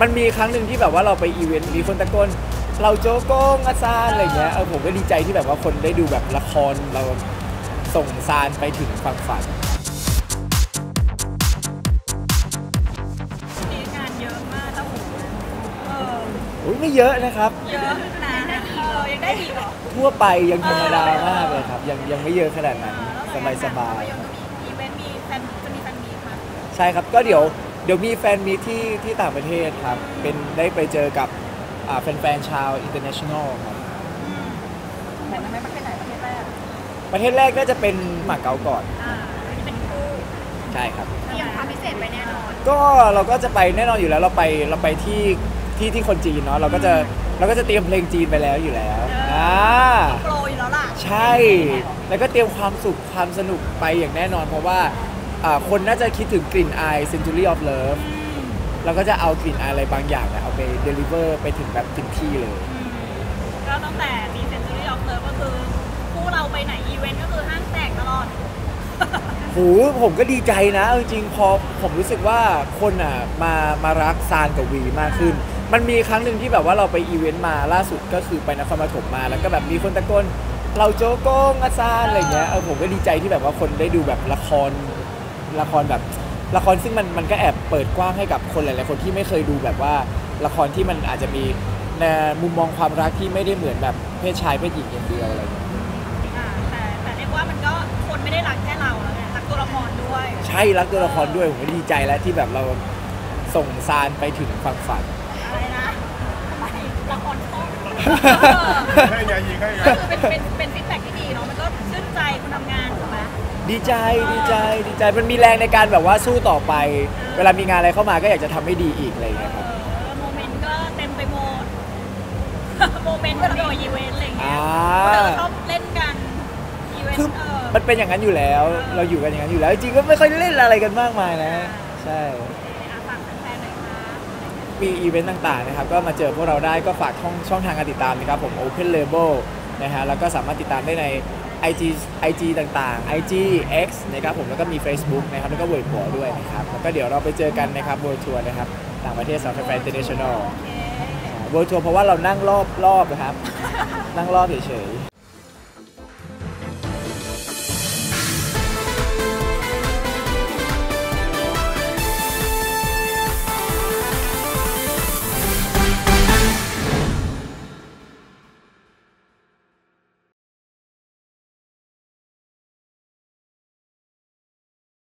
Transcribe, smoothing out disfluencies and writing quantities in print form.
มันมีครั้งหนึ่งที่แบบว่าเราไปอีเวนต์มีคนตะโกนเราโจโก้งอาซานอะไรเงี้ยผมก็ดีใจที่แบบว่าคนได้ดูแบบละครเราส่งซานไปถึงฝั่งฝันมีงานเยอะมากตะหูอุ้ยไม่เยอะนะครับเยอะนะยังได้ดีหรอทั่วไปยังธรรมดามากเลยครับยังไม่เยอะขนาดนั้นสบายๆอีเวนต์มีแฟนจะมีแฟนมีค่ะใช่ครับก็เดี๋ยวมีแฟนมีที่ต่างประเทศครับเป็นได้ไปเจอกับแฟนชาวอินเตอร์เนชั่นแนลครับแต่ไม่ประเทศไหนประเทศแรกก็จะเป็นมาเก๊าก่อนที่เป็นคู่ใช่ครับที่ยังความพิเศษไปแน่นอนก็เราก็จะไปแน่นอนอยู่แล้วเราไปที่คนจีนเนาะเราก็จะเตรียมเพลงจีนไปแล้วอยู่แล้วโปรอยู่แล้วล่ะใช่แล้วก็เตรียมความสุขความสนุกไปอย่างแน่นอนเพราะว่าคนน่าจะคิดถึงกลิ่นอาย Century of Love เราก็จะเอากลิ่นอายอะไรบางอย่างนะเอาไป deliver ไปถึงแบบถึงที่เลยก็ตั้งแต่มี Century of Love ก็คือคู่เราไปไหนอีเวนต์ก็คือห้างแตกตลอดโหผมก็ดีใจนะจริงๆพอผมรู้สึกว่าคนมารักซานกับวีมากขึ้นมันมีครั้งหนึ่งที่แบบว่าเราไปอีเวนต์มาล่าสุดก็คือไปนครปฐมมาแล้วก็แบบมีคนตะโกนเราโจโก้งอาซานอะไรเงี้ยผมก็ดีใจที่แบบว่าคนได้ดูแบบละครแบบละครซึ่งมันก็แอบเปิดกว้างให้กับคนหลายๆคนที่ไม่เคยดูแบบว่าละครที่มันอาจจะมีมุมมองความรักที่ไม่ได้เหมือนแบบเพศชายเพศหญิงอย่างเดียวอะไรอย่างเงี้ยแต่เรียกว่ามันก็คนไม่ได้รักแค่เราแล้วเนี่ยรักตัวละครด้วยใช่รักตัวละครด้วยผมก็ดีใจแล้วที่แบบเราส่งซานไปถึงฝั่งฝันอะไรนะละครโคตรเป็นฟีดแบ็กที่ดีเนาะมันก็ชื่นใจคนทำงานถูกไหมดีใจมันมีแรงในการแบบว่าสู้ต่อไปเวลามีงานอะไรเข้ามาก็อยากจะทำให้ดีอีกอะไรอย่างเงี้ยครับโมเมนต์ก็เต็มไปหมดโมเมนต์ก็โดยอีเวนต์อะไรอย่างเงี้ยเราชอบเล่นกันอีเวนต์มันเป็นอย่างนั้นอยู่แล้วเราอยู่กันอย่างนั้นอยู่แล้วจริงก็ไม่ค่อยเล่นอะไรกันมากมายนะใช่มีอีเวนต์ต่างๆนะครับก็มาเจอพวกเราได้ก็ฝากช่องทางการติดตามนะครับผม Open Label นะฮะแล้วก็สามารถติดตามได้ใน IG ต่างๆ IGX นะครับผมแล้วก็มี Facebook นะครับแล้วก็เวิร์ดหัวด้วยนะครับแล้วก็เดี๋ยวเราไปเจอกันนะครับเวิร์ดทัวร์นะครับต่างประเทศสำหรับแฟน International เวิร์ดทัวร์เพราะว่าเรานั่งรอบนะครับนั่งรอบเฉยๆ